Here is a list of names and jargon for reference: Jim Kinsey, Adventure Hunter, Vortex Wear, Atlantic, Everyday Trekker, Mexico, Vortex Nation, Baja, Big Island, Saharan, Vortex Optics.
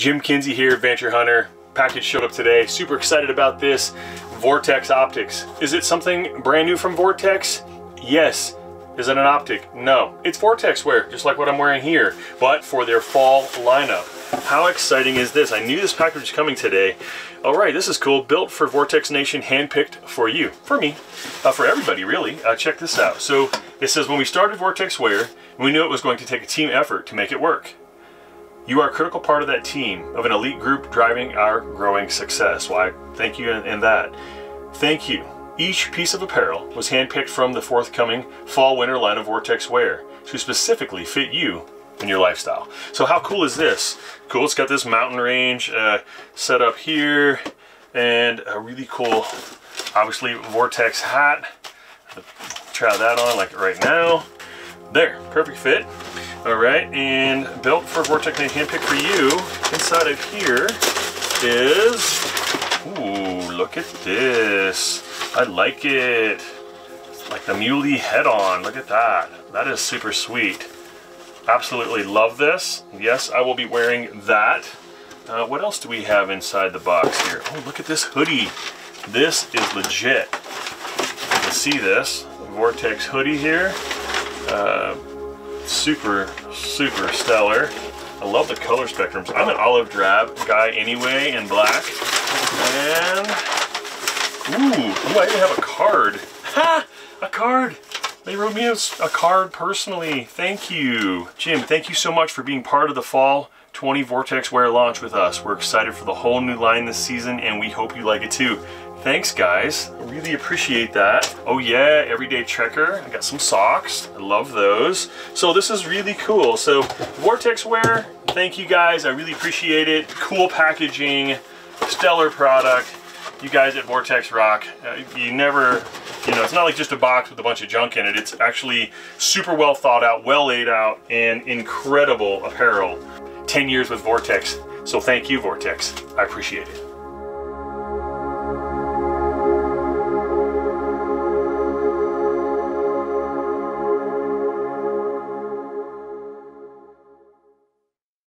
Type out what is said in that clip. Jim Kinsey here, Adventure Hunter. Package showed up today. Super excited about this. Vortex Optics. Is it something brand new from Vortex? Yes. Is it an optic? No. It's Vortex Wear, just like what I'm wearing here, but for their fall lineup. How exciting is this? I knew this package was coming today. All right, this is cool. Built for Vortex Nation, handpicked for you, for me, for everybody really. Check this out. So it says, when we started Vortex Wear, we knew it was going to take a team effort to make it work. You are a critical part of that team, of an elite group driving our growing success. Why, thank you and that. Thank you. Each piece of apparel was handpicked from the forthcoming fall-winter line of Vortex Wear to specifically fit you and your lifestyle. So how cool is this? Cool, it's got this mountain range set up here and a really cool, obviously, Vortex hat. Try that on like right now. There, perfect fit. All right, and built for Vortex, they handpicked for you. Inside of here is, ooh, look at this. I like it. It's like the muley head on. Look at that. That is super sweet. Absolutely love this. Yes, I will be wearing that. What else do we have inside the box here? Oh, look at this hoodie. This is legit. You can see this Vortex hoodie here. Super, super stellar. I love the color spectrums. I'm an olive drab guy anyway in black. And ooh, I might even have a card. Ha! A card! They wrote me a card personally. Thank you. Jim, thank you so much for being part of the fall 20 Vortex Wear launch with us. We're excited for the whole new line this season and we hope you like it too. Thanks guys, I really appreciate that. Oh yeah, Everyday Trekker. I got some socks, I love those. So this is really cool. So Vortex Wear, thank you guys, I really appreciate it. Cool packaging, stellar product. You guys at Vortex rock. You never, you know, it's not like just a box with a bunch of junk in it. It's actually super well thought out, well laid out, and incredible apparel. 10 years with Vortex. So thank you, Vortex. I appreciate it.